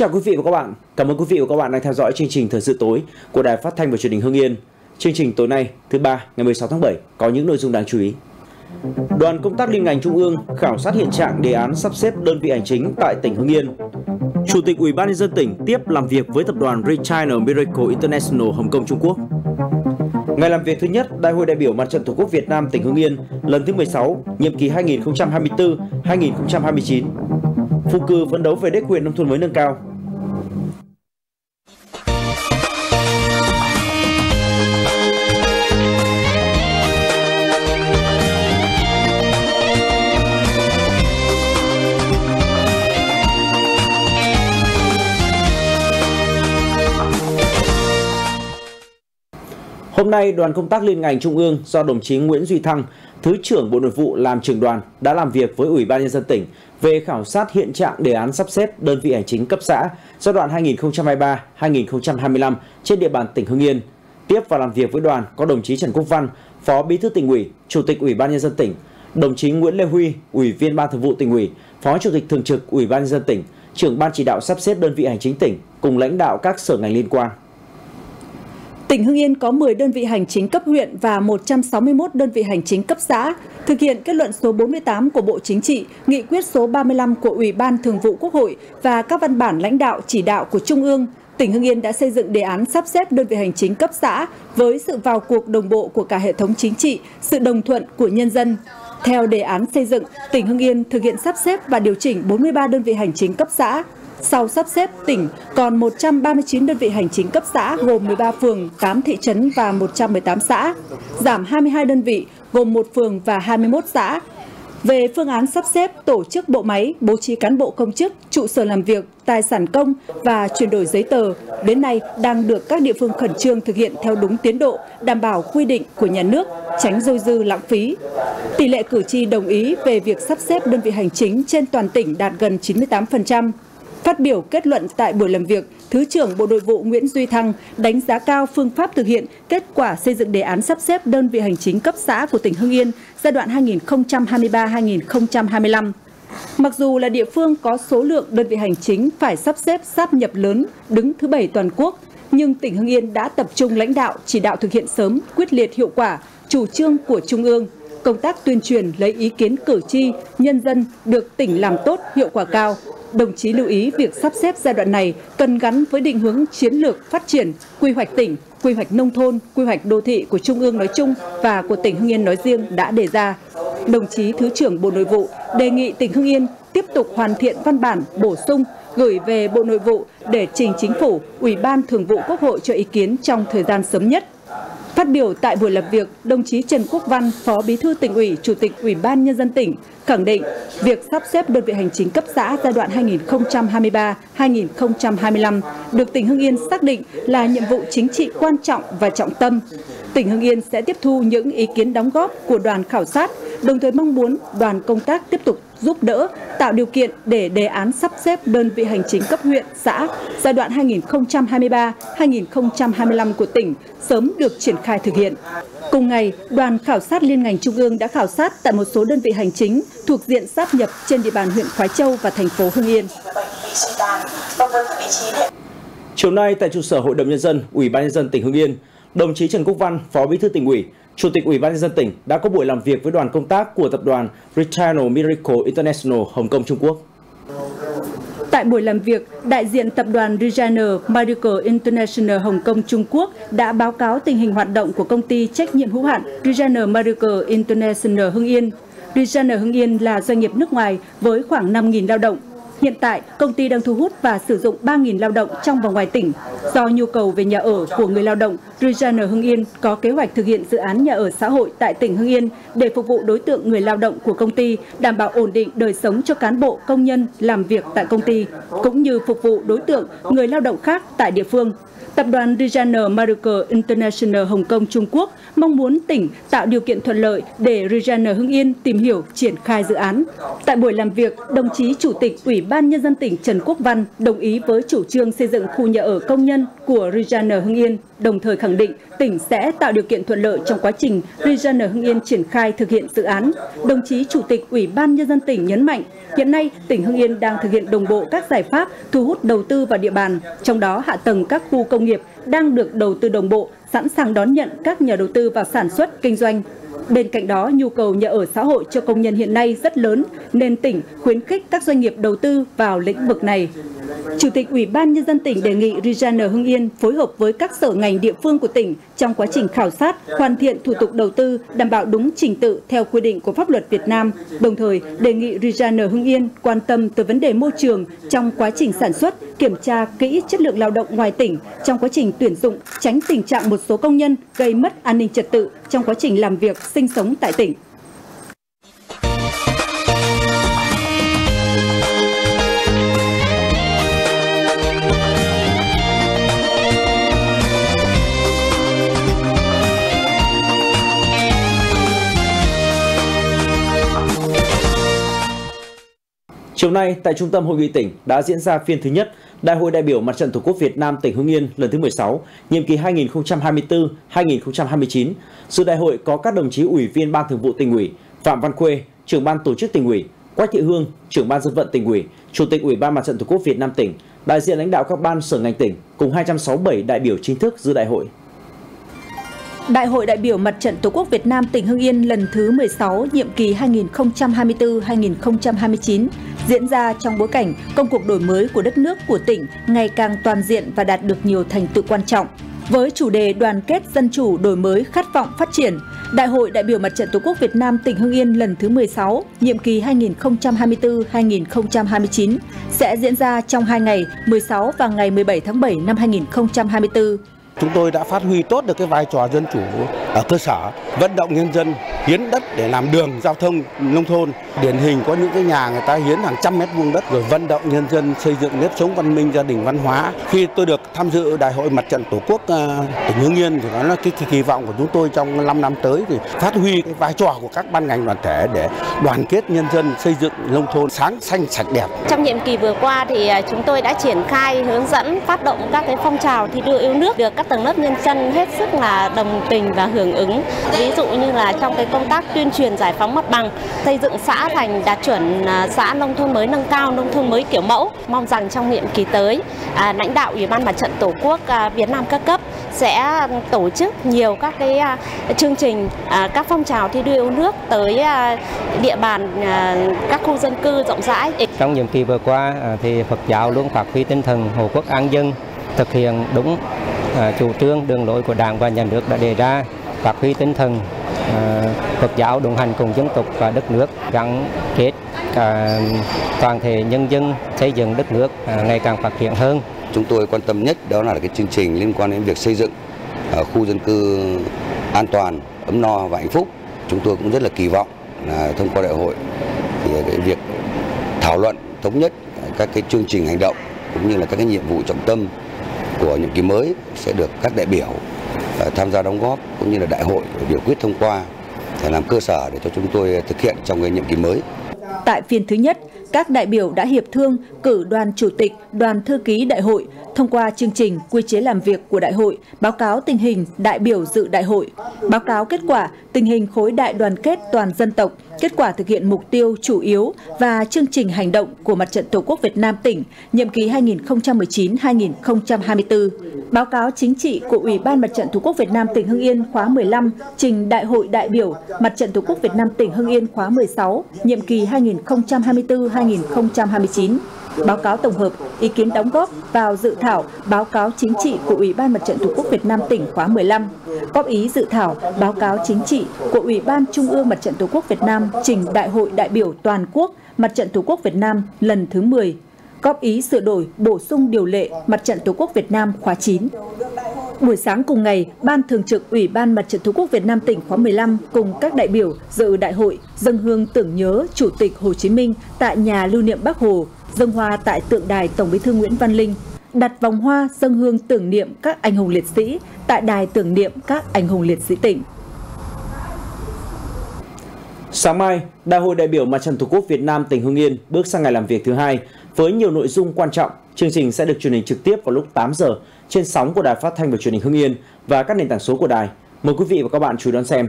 chào quý vị và các bạn. Cảm ơn quý vị và các bạn đang theo dõi chương trình Thời sự tối của Đài Phát thanh và Truyền hình Hưng Yên. Chương trình tối nay, thứ ba, ngày 16 tháng 7 có những nội dung đáng chú ý. Đoàn công tác liên ngành trung ương khảo sát hiện trạng đề án sắp xếp đơn vị hành chính tại tỉnh Hưng Yên. Chủ tịch Ủy ban nhân dân tỉnh tiếp làm việc với tập đoàn Great China Miracle International Hồng Kông Trung Quốc. Ngày làm việc thứ nhất, Đại hội đại biểu Mặt trận Tổ quốc Việt Nam tỉnh Hưng Yên lần thứ 16, nhiệm kỳ 2024-2029. Phú Cư phấn đấu về đích huyện nông thôn mới nâng cao. Hôm nay, đoàn công tác liên ngành trung ương do đồng chí Nguyễn Duy Thăng, Thứ trưởng Bộ Nội vụ làm trưởng đoàn đã làm việc với Ủy ban nhân dân tỉnh về khảo sát hiện trạng đề án sắp xếp đơn vị hành chính cấp xã giai đoạn 2023-2025 trên địa bàn tỉnh Hưng Yên. Tiếp và làm việc với đoàn có đồng chí Trần Quốc Văn, Phó Bí thư Tỉnh ủy, Chủ tịch Ủy ban nhân dân tỉnh, đồng chí Nguyễn Lê Huy, Ủy viên Ban Thường vụ Tỉnh ủy, Phó Chủ tịch thường trực Ủy ban nhân dân tỉnh, trưởng ban chỉ đạo sắp xếp đơn vị hành chính tỉnh cùng lãnh đạo các sở ngành liên quan. Tỉnh Hưng Yên có 10 đơn vị hành chính cấp huyện và 161 đơn vị hành chính cấp xã, thực hiện kết luận số 48 của Bộ Chính trị, nghị quyết số 35 của Ủy ban Thường vụ Quốc hội và các văn bản lãnh đạo chỉ đạo của Trung ương. Tỉnh Hưng Yên đã xây dựng đề án sắp xếp đơn vị hành chính cấp xã với sự vào cuộc đồng bộ của cả hệ thống chính trị, sự đồng thuận của nhân dân. Theo đề án xây dựng, tỉnh Hưng Yên thực hiện sắp xếp và điều chỉnh 43 đơn vị hành chính cấp xã. Sau sắp xếp, tỉnh còn 139 đơn vị hành chính cấp xã gồm 13 phường, 8 thị trấn và 118 xã, giảm 22 đơn vị gồm 1 phường và 21 xã. Về phương án sắp xếp, tổ chức bộ máy, bố trí cán bộ công chức, trụ sở làm việc, tài sản công và chuyển đổi giấy tờ, đến nay đang được các địa phương khẩn trương thực hiện theo đúng tiến độ, đảm bảo quy định của nhà nước, tránh dôi dư lãng phí. Tỷ lệ cử tri đồng ý về việc sắp xếp đơn vị hành chính trên toàn tỉnh đạt gần 98%. Phát biểu kết luận tại buổi làm việc, Thứ trưởng Bộ Nội vụ Nguyễn Duy Thăng đánh giá cao phương pháp thực hiện kết quả xây dựng đề án sắp xếp đơn vị hành chính cấp xã của tỉnh Hưng Yên giai đoạn 2023-2025. Mặc dù là địa phương có số lượng đơn vị hành chính phải sắp xếp sáp nhập lớn, đứng thứ 7 toàn quốc, nhưng tỉnh Hưng Yên đã tập trung lãnh đạo chỉ đạo thực hiện sớm, quyết liệt hiệu quả, chủ trương của Trung ương. Công tác tuyên truyền lấy ý kiến cử tri, nhân dân được tỉnh làm tốt, hiệu quả cao. Đồng chí lưu ý việc sắp xếp giai đoạn này cần gắn với định hướng chiến lược phát triển, quy hoạch tỉnh, quy hoạch nông thôn, quy hoạch đô thị của Trung ương nói chung và của tỉnh Hưng Yên nói riêng đã đề ra. Đồng chí Thứ trưởng Bộ Nội vụ đề nghị tỉnh Hưng Yên tiếp tục hoàn thiện văn bản, bổ sung, gửi về Bộ Nội vụ để trình Chính phủ, Ủy ban Thường vụ Quốc hội cho ý kiến trong thời gian sớm nhất. Phát biểu tại buổi làm việc, đồng chí Trần Quốc Văn, Phó Bí thư Tỉnh ủy, Chủ tịch Ủy ban nhân dân tỉnh khẳng định việc sắp xếp đơn vị hành chính cấp xã giai đoạn 2023-2025 được tỉnh Hưng Yên xác định là nhiệm vụ chính trị quan trọng và trọng tâm. Tỉnh Hưng Yên sẽ tiếp thu những ý kiến đóng góp của đoàn khảo sát, đồng thời mong muốn đoàn công tác tiếp tục giúp đỡ, tạo điều kiện để đề án sắp xếp đơn vị hành chính cấp huyện, xã giai đoạn 2023-2025 của tỉnh sớm được triển khai thực hiện. Cùng ngày, đoàn khảo sát liên ngành trung ương đã khảo sát tại một số đơn vị hành chính thuộc diện sáp nhập trên địa bàn huyện Khoái Châu và thành phố Hưng Yên. Chiều nay tại trụ sở Hội đồng nhân dân, Ủy ban nhân dân tỉnh Hưng Yên, đồng chí Trần Quốc Văn, Phó Bí thư Tỉnh ủy, Chủ tịch Ủy ban nhân dân tỉnh đã có buổi làm việc với đoàn công tác của tập đoàn Great China Miracle International Hồng Kông Trung Quốc. Tại buổi làm việc, đại diện tập đoàn Regina Miracle International Hồng Kông Trung Quốc đã báo cáo tình hình hoạt động của công ty trách nhiệm hữu hạn Regina Miracle International Hưng Yên. Regina Hưng Yên là doanh nghiệp nước ngoài với khoảng 5.000 lao động. Hiện tại, công ty đang thu hút và sử dụng 3.000 lao động trong và ngoài tỉnh. Do nhu cầu về nhà ở của người lao động, Regina Hưng Yên có kế hoạch thực hiện dự án nhà ở xã hội tại tỉnh Hưng Yên để phục vụ đối tượng người lao động của công ty, đảm bảo ổn định đời sống cho cán bộ, công nhân làm việc tại công ty, cũng như phục vụ đối tượng người lao động khác tại địa phương. Tập đoàn Regina Miracle International Hồng Kông Trung Quốc mong muốn tỉnh tạo điều kiện thuận lợi để Regina Hưng Yên tìm hiểu triển khai dự án. Tại buổi làm việc, đồng chí Chủ tịch Ủy ban ban Nhân dân tỉnh Trần Quốc Văn đồng ý với chủ trương xây dựng khu nhà ở công nhân của Regina Hưng Yên, đồng thời khẳng định tỉnh sẽ tạo điều kiện thuận lợi trong quá trình Regina Hưng Yên triển khai thực hiện dự án. Đồng chí Chủ tịch Ủy ban Nhân dân tỉnh nhấn mạnh, hiện nay tỉnh Hưng Yên đang thực hiện đồng bộ các giải pháp thu hút đầu tư vào địa bàn, trong đó hạ tầng các khu công nghiệp đang được đầu tư đồng bộ, sẵn sàng đón nhận các nhà đầu tư vào sản xuất, kinh doanh. Bên cạnh đó, nhu cầu nhà ở xã hội cho công nhân hiện nay rất lớn, nên tỉnh khuyến khích các doanh nghiệp đầu tư vào lĩnh vực này. Chủ tịch Ủy ban Nhân dân tỉnh đề nghị Regina Hưng Yên phối hợp với các sở ngành địa phương của tỉnh trong quá trình khảo sát, hoàn thiện thủ tục đầu tư, đảm bảo đúng trình tự theo quy định của pháp luật Việt Nam. Đồng thời, đề nghị Regina Hưng Yên quan tâm tới vấn đề môi trường trong quá trình sản xuất, kiểm tra kỹ chất lượng lao động ngoài tỉnh trong quá trình tuyển dụng, tránh tình trạng một số công nhân gây mất an ninh trật tự trong quá trình làm việc, sinh sống tại tỉnh. Chiều nay, tại Trung tâm Hội nghị tỉnh đã diễn ra phiên thứ nhất Đại hội đại biểu Mặt trận Tổ quốc Việt Nam tỉnh Hưng Yên lần thứ 16, nhiệm kỳ 2024-2029. Dự đại hội có các đồng chí Ủy viên Ban Thường vụ Tỉnh ủy, Phạm Văn Khuê, Trưởng ban Tổ chức Tỉnh ủy, Quách Thị Hương, Trưởng ban Dân vận Tỉnh ủy, Chủ tịch Ủy ban Mặt trận Tổ quốc Việt Nam tỉnh, đại diện lãnh đạo các ban sở ngành tỉnh cùng 267 đại biểu chính thức dự đại hội. Đại hội đại biểu Mặt trận Tổ quốc Việt Nam tỉnh Hưng Yên lần thứ 16, nhiệm kỳ 2024-2029 diễn ra trong bối cảnh công cuộc đổi mới của đất nước, của tỉnh ngày càng toàn diện và đạt được nhiều thành tựu quan trọng. Với chủ đề đoàn kết dân chủ, đổi mới, khát vọng phát triển, Đại hội đại biểu Mặt trận Tổ quốc Việt Nam tỉnh Hưng Yên lần thứ 16, nhiệm kỳ 2024-2029 sẽ diễn ra trong 2 ngày, 16 và ngày 17 tháng 7 năm 2024. Chúng tôi đã phát huy tốt được cái vai trò dân chủ ở cơ sở, vận động nhân dân hiến đất để làm đường giao thông nông thôn. Điển hình có những cái nhà người ta hiến hàng trăm mét vuông đất rồi vận động nhân dân xây dựng nếp sống văn minh, gia đình văn hóa. Khi tôi được tham dự Đại hội Mặt trận Tổ quốc tỉnh Hưng Yên thì nói là cái kỳ vọng của chúng tôi trong 5 năm tới thì phát huy cái vai trò của các ban ngành đoàn thể để đoàn kết nhân dân xây dựng nông thôn sáng, xanh, sạch, đẹp. Trong nhiệm kỳ vừa qua thì chúng tôi đã triển khai, hướng dẫn, phát động các cái phong trào thi đua yêu nước được các tầng lớp nhân dân hết sức là đồng tình và hưởng ứng. Ví dụ như là trong cái công tác tuyên truyền giải phóng mặt bằng, xây dựng xã thành đạt chuẩn xã, nông thôn mới nâng cao, nông thôn mới kiểu mẫu. Mong rằng trong nhiệm kỳ tới, lãnh đạo Ủy ban Mặt trận Tổ quốc Việt Nam các cấp sẽ tổ chức nhiều các cái chương trình, các phong trào thi đua yêu nước tới địa bàn các khu dân cư rộng rãi. Trong nhiệm kỳ vừa qua thì Phật giáo luôn phát huy tinh thần hộ quốc an dân, thực hiện đúng chủ trương đường lối của Đảng và Nhà nước đã đề ra, phát huy tinh thần Phật giáo đồng hành cùng dân tộc và đất nước, gắn kết toàn thể nhân dân, xây dựng đất nước ngày càng phát triển hơn. Chúng tôi quan tâm nhất đó là cái chương trình liên quan đến việc xây dựng khu dân cư an toàn, ấm no và hạnh phúc. Chúng tôi cũng rất là kỳ vọng là thông qua đại hội thì cái việc thảo luận thống nhất các cái chương trình hành động cũng như là các cái nhiệm vụ trọng tâm của nhiệm kỳ mới sẽ được các đại biểu tham gia đóng góp cũng như là đại hội biểu quyết thông qua để làm cơ sở để cho chúng tôi thực hiện trong cái nhiệm kỳ mới. Tại phiên thứ nhất, các đại biểu đã hiệp thương cử đoàn chủ tịch, đoàn thư ký đại hội, thông qua chương trình, quy chế làm việc của đại hội, báo cáo tình hình đại biểu dự đại hội, báo cáo kết quả tình hình khối đại đoàn kết toàn dân tộc, kết quả thực hiện mục tiêu chủ yếu và chương trình hành động của Mặt trận Tổ quốc Việt Nam tỉnh, nhiệm kỳ 2019-2024, báo cáo chính trị của Ủy ban Mặt trận Tổ quốc Việt Nam tỉnh Hưng Yên khóa 15, trình Đại hội đại biểu Mặt trận Tổ quốc Việt Nam tỉnh Hưng Yên khóa 16, nhiệm kỳ 2024-2029. Báo cáo tổng hợp, ý kiến đóng góp vào dự thảo báo cáo chính trị của Ủy ban Mặt trận Tổ quốc Việt Nam tỉnh khóa 15, góp ý dự thảo báo cáo chính trị của Ủy ban Trung ương Mặt trận Tổ quốc Việt Nam trình Đại hội đại biểu toàn quốc Mặt trận Tổ quốc Việt Nam lần thứ 10, góp ý sửa đổi, bổ sung điều lệ Mặt trận Tổ quốc Việt Nam khóa 9. Buổi sáng cùng ngày, Ban Thường trực Ủy ban Mặt trận Tổ quốc Việt Nam tỉnh khóa 15 cùng các đại biểu dự đại hội dâng hương tưởng nhớ Chủ tịch Hồ Chí Minh tại nhà lưu niệm Bác Hồ, dâng hoa tại tượng đài Tổng Bí thư Nguyễn Văn Linh, đặt vòng hoa dâng hương tưởng niệm các anh hùng liệt sĩ tại đài tưởng niệm các anh hùng liệt sĩ tỉnh. Sáng mai, Đại hội đại biểu Mặt trận Tổ quốc Việt Nam tỉnh Hưng Yên bước sang ngày làm việc thứ hai Với nhiều nội dung quan trọng, chương trình sẽ được truyền hình trực tiếp vào lúc 8 giờ trên sóng của Đài Phát thanh và Truyền hình Hưng Yên và các nền tảng số của đài. Mời quý vị và các bạn chú ý đón xem.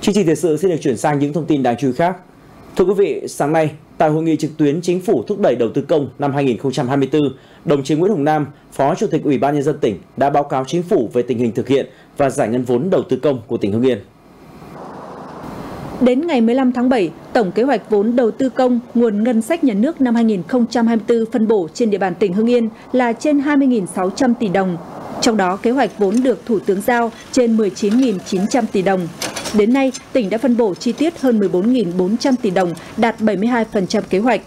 Chương trình thời sự sẽ được chuyển sang những thông tin đáng chú ý khác. Thưa quý vị, sáng nay, tại hội nghị trực tuyến Chính phủ thúc đẩy đầu tư công năm 2024, đồng chí Nguyễn Hùng Nam, Phó Chủ tịch Ủy ban Nhân dân tỉnh đã báo cáo Chính phủ về tình hình thực hiện và giải ngân vốn đầu tư công của tỉnh Hưng Yên. Đến ngày 15 tháng 7, tổng kế hoạch vốn đầu tư công nguồn ngân sách nhà nước năm 2024 phân bổ trên địa bàn tỉnh Hưng Yên là trên 20.600 tỷ đồng. Trong đó, kế hoạch vốn được Thủ tướng giao trên 19.900 tỷ đồng. Đến nay, tỉnh đã phân bổ chi tiết hơn 14.400 tỷ đồng, đạt 72% kế hoạch.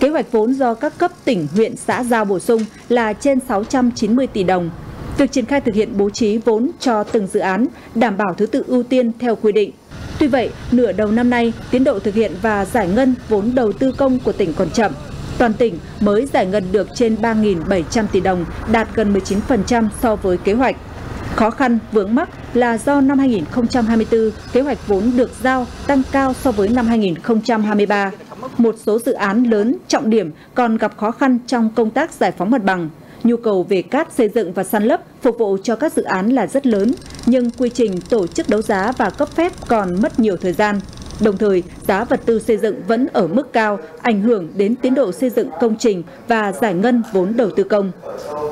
Kế hoạch vốn do các cấp tỉnh, huyện, xã giao bổ sung là trên 690 tỷ đồng. Việc triển khai thực hiện bố trí vốn cho từng dự án, đảm bảo thứ tự ưu tiên theo quy định. Tuy vậy, nửa đầu năm nay, tiến độ thực hiện và giải ngân vốn đầu tư công của tỉnh còn chậm. Toàn tỉnh mới giải ngân được trên 3.700 tỷ đồng, đạt gần 19% so với kế hoạch. Khó khăn, vướng mắc là do năm 2024, kế hoạch vốn được giao tăng cao so với năm 2023. Một số dự án lớn, trọng điểm còn gặp khó khăn trong công tác giải phóng mặt bằng. Nhu cầu về cát xây dựng và san lấp phục vụ cho các dự án là rất lớn, nhưng quy trình tổ chức đấu giá và cấp phép còn mất nhiều thời gian. Đồng thời, giá vật tư xây dựng vẫn ở mức cao, ảnh hưởng đến tiến độ xây dựng công trình và giải ngân vốn đầu tư công.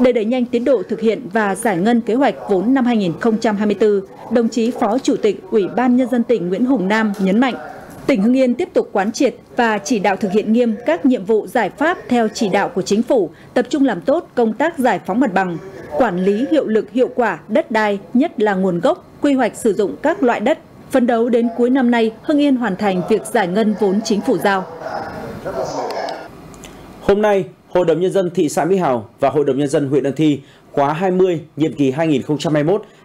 Để đẩy nhanh tiến độ thực hiện và giải ngân kế hoạch vốn năm 2024, đồng chí Phó Chủ tịch Ủy ban Nhân dân tỉnh Nguyễn Hùng Nam nhấn mạnh, tỉnh Hưng Yên tiếp tục quán triệt và chỉ đạo thực hiện nghiêm các nhiệm vụ giải pháp theo chỉ đạo của Chính phủ, tập trung làm tốt công tác giải phóng mặt bằng, quản lý hiệu lực hiệu quả đất đai, nhất là nguồn gốc, quy hoạch sử dụng các loại đất. Phấn đấu đến cuối năm nay, Hưng Yên hoàn thành việc giải ngân vốn Chính phủ giao. Hôm nay, Hội đồng Nhân dân thị xã Mỹ Hào và Hội đồng Nhân dân huyện Ân Thi khóa 20 nhiệm kỳ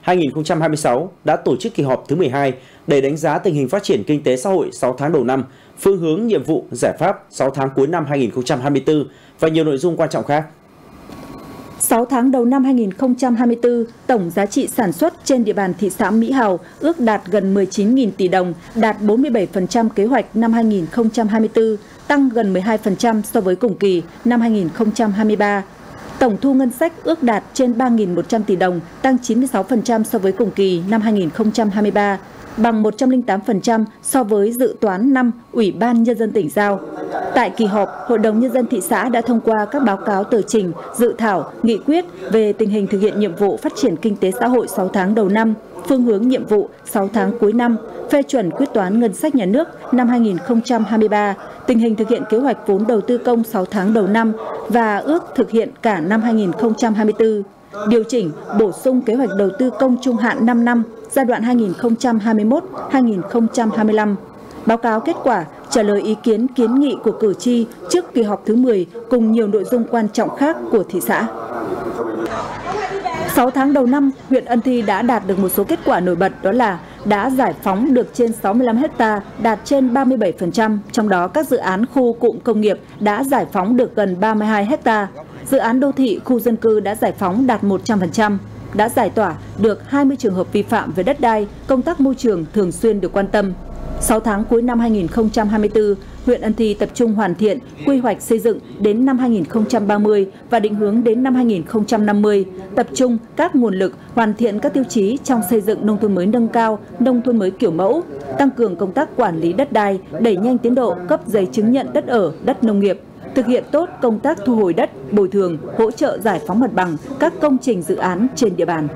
2021-2026 đã tổ chức kỳ họp thứ 12 để đánh giá tình hình phát triển kinh tế xã hội 6 tháng đầu năm, phương hướng nhiệm vụ giải pháp 6 tháng cuối năm 2024 và nhiều nội dung quan trọng khác. 6 tháng đầu năm 2024, tổng giá trị sản xuất trên địa bàn thị xã Mỹ Hào ước đạt gần 19.000 tỷ đồng, đạt 47% kế hoạch năm 2024, tăng gần 12% so với cùng kỳ năm 2023. Tổng thu ngân sách ước đạt trên 3.100 tỷ đồng, tăng 96% so với cùng kỳ năm 2023, bằng 108% so với dự toán năm Ủy ban Nhân dân tỉnh giao. Tại kỳ họp, Hội đồng Nhân dân thị xã đã thông qua các báo cáo tờ trình, dự thảo, nghị quyết về tình hình thực hiện nhiệm vụ phát triển kinh tế xã hội 6 tháng đầu năm, phương hướng nhiệm vụ 6 tháng cuối năm, phê chuẩn quyết toán ngân sách nhà nước năm 2023, tình hình thực hiện kế hoạch vốn đầu tư công 6 tháng đầu năm và ước thực hiện cả năm 2024. Điều chỉnh, bổ sung kế hoạch đầu tư công trung hạn 5 năm, giai đoạn 2021-2025. Báo cáo kết quả, trả lời ý kiến kiến nghị của cử tri trước kỳ họp thứ 10 cùng nhiều nội dung quan trọng khác của thị xã. 6 tháng đầu năm, huyện Ân Thi đã đạt được một số kết quả nổi bật, đó là đã giải phóng được trên 65 hectare, đạt trên 37%, trong đó các dự án khu cụm công nghiệp đã giải phóng được gần 32 hectare. Dự án đô thị, khu dân cư đã giải phóng đạt 100%, đã giải tỏa được 20 trường hợp vi phạm về đất đai, công tác môi trường thường xuyên được quan tâm. 6 tháng cuối năm 2024, huyện Ân Thi tập trung hoàn thiện quy hoạch xây dựng đến năm 2030 và định hướng đến năm 2050, tập trung các nguồn lực hoàn thiện các tiêu chí trong xây dựng nông thôn mới nâng cao, nông thôn mới kiểu mẫu, tăng cường công tác quản lý đất đai, đẩy nhanh tiến độ cấp giấy chứng nhận đất ở, đất nông nghiệp, thực hiện tốt công tác thu hồi đất, bồi thường, hỗ trợ giải phóng mặt bằng các công trình dự án trên địa bàn.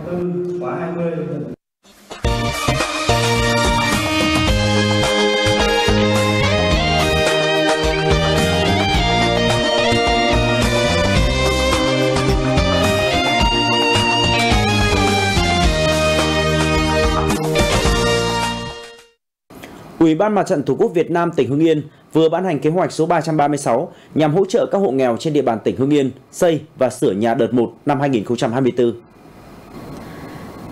Ủy ban Mặt trận Tổ quốc Việt Nam tỉnh Hưng Yên vừa ban hành kế hoạch số 336 nhằm hỗ trợ các hộ nghèo trên địa bàn tỉnh Hưng Yên xây và sửa nhà đợt 1 năm 2024.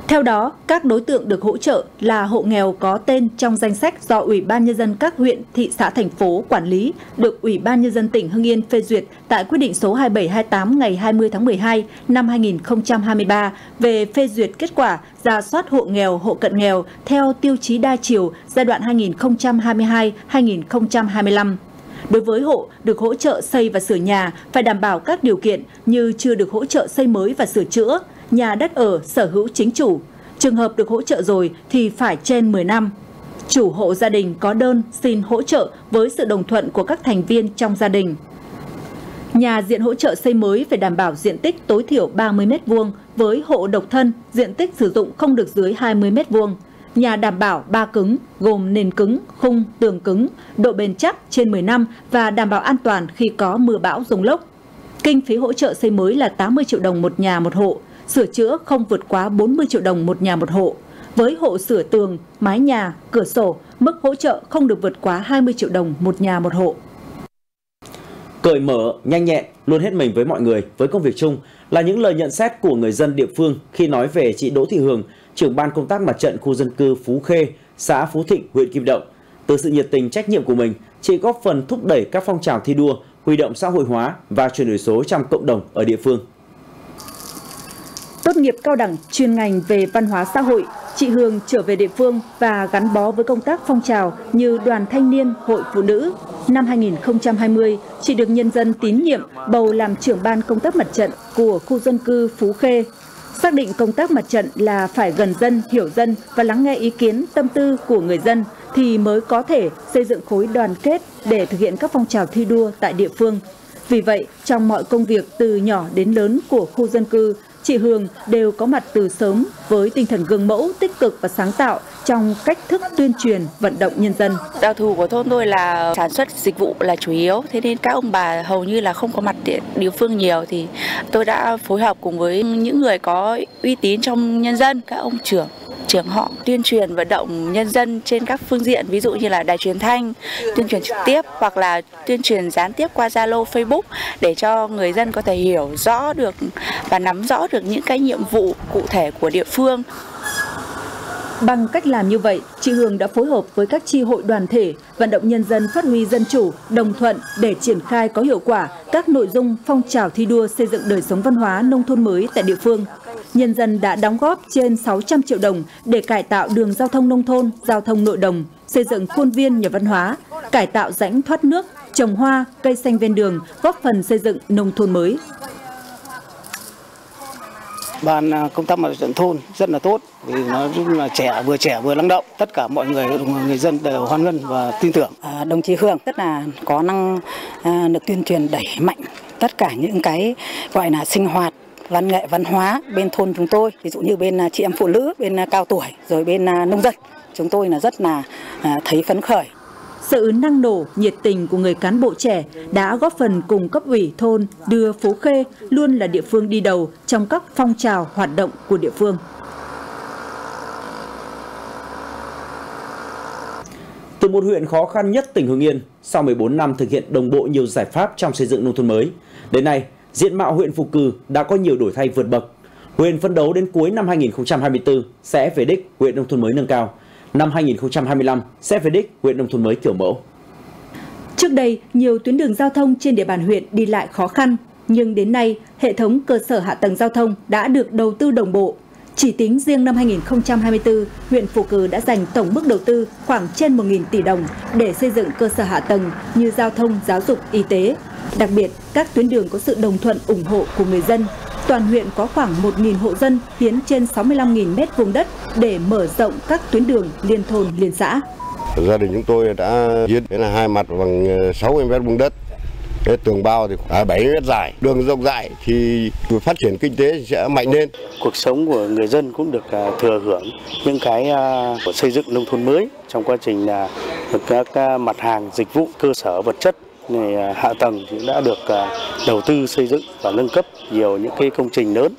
Theo đó, các đối tượng được hỗ trợ là hộ nghèo có tên trong danh sách do Ủy ban Nhân dân các huyện, thị xã, thành phố quản lý, được Ủy ban Nhân dân tỉnh Hưng Yên phê duyệt tại quyết định số 2728 ngày 20 tháng 12 năm 2023 về phê duyệt kết quả rà soát hộ nghèo, hộ cận nghèo theo tiêu chí đa chiều giai đoạn 2022-2025. Đối với hộ được hỗ trợ xây và sửa nhà phải đảm bảo các điều kiện như chưa được hỗ trợ xây mới và sửa chữa, nhà đất ở sở hữu chính chủ. Trường hợp được hỗ trợ rồi thì phải trên 10 năm. Chủ hộ gia đình có đơn xin hỗ trợ với sự đồng thuận của các thành viên trong gia đình. Nhà diện hỗ trợ xây mới phải đảm bảo diện tích tối thiểu 30 m² với hộ độc thân, diện tích sử dụng không được dưới 20 m². Nhà đảm bảo 3 cứng gồm nền cứng, khung, tường cứng, độ bền chắc trên 10 năm và đảm bảo an toàn khi có mưa bão giông lốc. Kinh phí hỗ trợ xây mới là 80 triệu đồng một nhà một hộ, sửa chữa không vượt quá 40 triệu đồng một nhà một hộ. Với hộ sửa tường, mái nhà, cửa sổ, mức hỗ trợ không được vượt quá 20 triệu đồng một nhà một hộ. Cởi mở, nhanh nhẹn, luôn hết mình với mọi người, với công việc chung là những lời nhận xét của người dân địa phương khi nói về chị Đỗ Thị Hường, trưởng ban công tác mặt trận khu dân cư Phú Khê, xã Phú Thịnh, huyện Kim Động. Từ sự nhiệt tình trách nhiệm của mình, chị góp phần thúc đẩy các phong trào thi đua, huy động xã hội hóa và chuyển đổi số trong cộng đồng ở địa phương. Tốt nghiệp cao đẳng chuyên ngành về văn hóa xã hội, chị Hường trở về địa phương và gắn bó với công tác phong trào như Đoàn Thanh niên, Hội Phụ nữ. Năm 2020, chị được nhân dân tín nhiệm bầu làm trưởng ban công tác mặt trận của khu dân cư Phú Khê. Xác định công tác mặt trận là phải gần dân, hiểu dân và lắng nghe ý kiến, tâm tư của người dân thì mới có thể xây dựng khối đoàn kết để thực hiện các phong trào thi đua tại địa phương. Vì vậy, trong mọi công việc từ nhỏ đến lớn của khu dân cư, chị Hường đều có mặt từ sớm với tinh thần gương mẫu, tích cực và sáng tạo trong cách thức tuyên truyền, vận động nhân dân. Đặc thù của thôn tôi là sản xuất dịch vụ là chủ yếu, thế nên các ông bà hầu như là không có mặt địa phương nhiều, thì tôi đã phối hợp cùng với những người có uy tín trong nhân dân, các ông trưởng họ tuyên truyền vận động nhân dân trên các phương diện, ví dụ như là đài truyền thanh, tuyên truyền trực tiếp hoặc là tuyên truyền gián tiếp qua Zalo, Facebook để cho người dân có thể hiểu rõ được và nắm rõ được những cái nhiệm vụ cụ thể của địa phương. Bằng cách làm như vậy, chị Hường đã phối hợp với các chi hội đoàn thể, vận động nhân dân phát huy dân chủ, đồng thuận để triển khai có hiệu quả các nội dung phong trào thi đua xây dựng đời sống văn hóa nông thôn mới tại địa phương. Nhân dân đã đóng góp trên 600 triệu đồng để cải tạo đường giao thông nông thôn, giao thông nội đồng, xây dựng khuôn viên nhà văn hóa, cải tạo rãnh thoát nước, trồng hoa, cây xanh ven đường, góp phần xây dựng nông thôn mới. Ban công tác mặt trận thôn rất là tốt, vì nó là trẻ vừa năng động, tất cả mọi người dân đều hoan nghênh và tin tưởng. Đồng chí Hường rất là có năng lực tuyên truyền đẩy mạnh tất cả những cái gọi là sinh hoạt văn nghệ văn hóa bên thôn chúng tôi, ví dụ như bên chị em phụ nữ, bên cao tuổi rồi bên nông dân, chúng tôi là rất là thấy phấn khởi. Sự năng nổ, nhiệt tình của người cán bộ trẻ đã góp phần cùng cấp ủy thôn đưa Phú Khê luôn là địa phương đi đầu trong các phong trào hoạt động của địa phương. Từ một huyện khó khăn nhất tỉnh Hưng Yên, sau 14 năm thực hiện đồng bộ nhiều giải pháp trong xây dựng nông thôn mới, đến nay, diện mạo huyện Phú Cừ đã có nhiều đổi thay vượt bậc. Huyện phấn đấu đến cuối năm 2024 sẽ về đích huyện nông thôn mới nâng cao. Năm 2025 sẽ về đích huyện nông thôn mới kiểu mẫu. Trước đây, nhiều tuyến đường giao thông trên địa bàn huyện đi lại khó khăn, nhưng đến nay, hệ thống cơ sở hạ tầng giao thông đã được đầu tư đồng bộ. Chỉ tính riêng năm 2024, huyện Phú Cừ đã dành tổng mức đầu tư khoảng trên 1.000 tỷ đồng để xây dựng cơ sở hạ tầng như giao thông, giáo dục, y tế. Đặc biệt, các tuyến đường có sự đồng thuận ủng hộ của người dân. Toàn huyện có khoảng 1.000 hộ dân hiến trên 65.000 m² đất để mở rộng các tuyến đường liên thôn, liên xã. Gia đình chúng tôi đã hiến là hai mặt bằng 6 m² đất. Cái tường bao thì 7 m dài, đường rộng rãi thì phát triển kinh tế sẽ mạnh lên. Cuộc sống của người dân cũng được thừa hưởng những cái của xây dựng nông thôn mới trong quá trình là các mặt hàng dịch vụ, cơ sở vật chất, này, hạ tầng cũng đã được đầu tư xây dựng và nâng cấp nhiều những cái công trình lớn.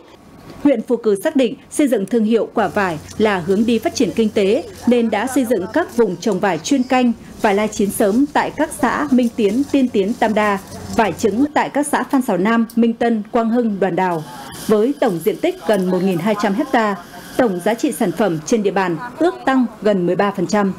Huyện Phú Cừ xác định xây dựng thương hiệu quả vải là hướng đi phát triển kinh tế nên đã xây dựng các vùng trồng vải chuyên canh, vải lai chín sớm tại các xã Minh Tiến, Tiên Tiến, Tam Đa, vải trứng tại các xã Phan Xảo Nam, Minh Tân, Quang Hưng, Đoàn Đào. Với tổng diện tích gần 1.200 ha, tổng giá trị sản phẩm trên địa bàn ước tăng gần 13%.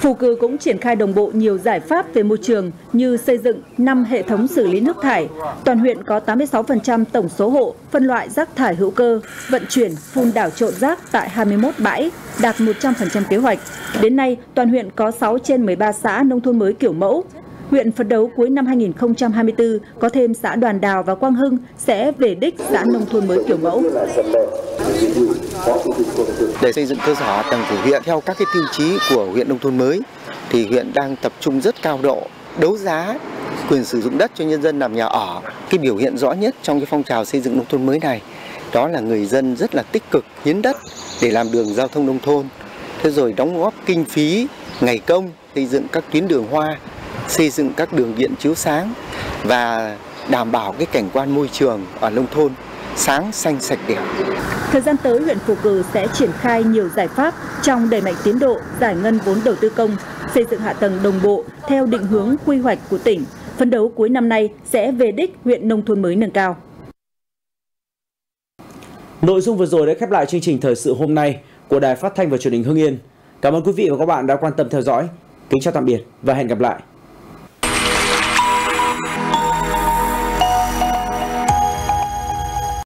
Phú Cừ cũng triển khai đồng bộ nhiều giải pháp về môi trường như xây dựng 5 hệ thống xử lý nước thải. Toàn huyện có 86% tổng số hộ phân loại rác thải hữu cơ, vận chuyển phun đảo trộn rác tại 21 bãi, đạt 100% kế hoạch. Đến nay, toàn huyện có 6 trên 13 xã nông thôn mới kiểu mẫu. Huyện phấn đấu cuối năm 2024 có thêm xã Đoàn Đào và Quang Hưng sẽ về đích xã nông thôn mới kiểu mẫu. Để xây dựng cơ sở hạ tầng của huyện theo các cái tiêu chí của huyện nông thôn mới thì huyện đang tập trung rất cao độ đấu giá quyền sử dụng đất cho nhân dân làm nhà ở. Cái biểu hiện rõ nhất trong cái phong trào xây dựng nông thôn mới này đó là người dân rất là tích cực hiến đất để làm đường giao thông nông thôn, thế rồi đóng góp kinh phí ngày công xây dựng các tuyến đường hoa, xây dựng các đường điện chiếu sáng và đảm bảo cái cảnh quan môi trường ở nông thôn sáng, xanh, sạch đẹp. Thời gian tới, huyện Phù Cử sẽ triển khai nhiều giải pháp trong đẩy mạnh tiến độ giải ngân vốn đầu tư công, xây dựng hạ tầng đồng bộ theo định hướng quy hoạch của tỉnh, phấn đấu cuối năm nay sẽ về đích huyện nông thôn mới nâng cao. Nội dung vừa rồi đã khép lại chương trình thời sự hôm nay của Đài Phát thanh và Truyền hình Hưng Yên. Cảm ơn quý vị và các bạn đã quan tâm theo dõi. Kính chào tạm biệt và hẹn gặp lại.